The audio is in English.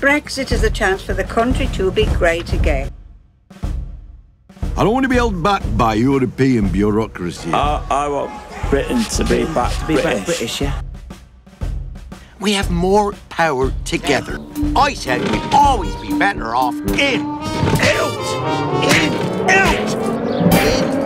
Brexit is a chance for the country to be great again. I don't want to be held back by European bureaucracy. I want Britain to be back to be British. Back British, yeah. We have more power together. I said we'd always be better off in out.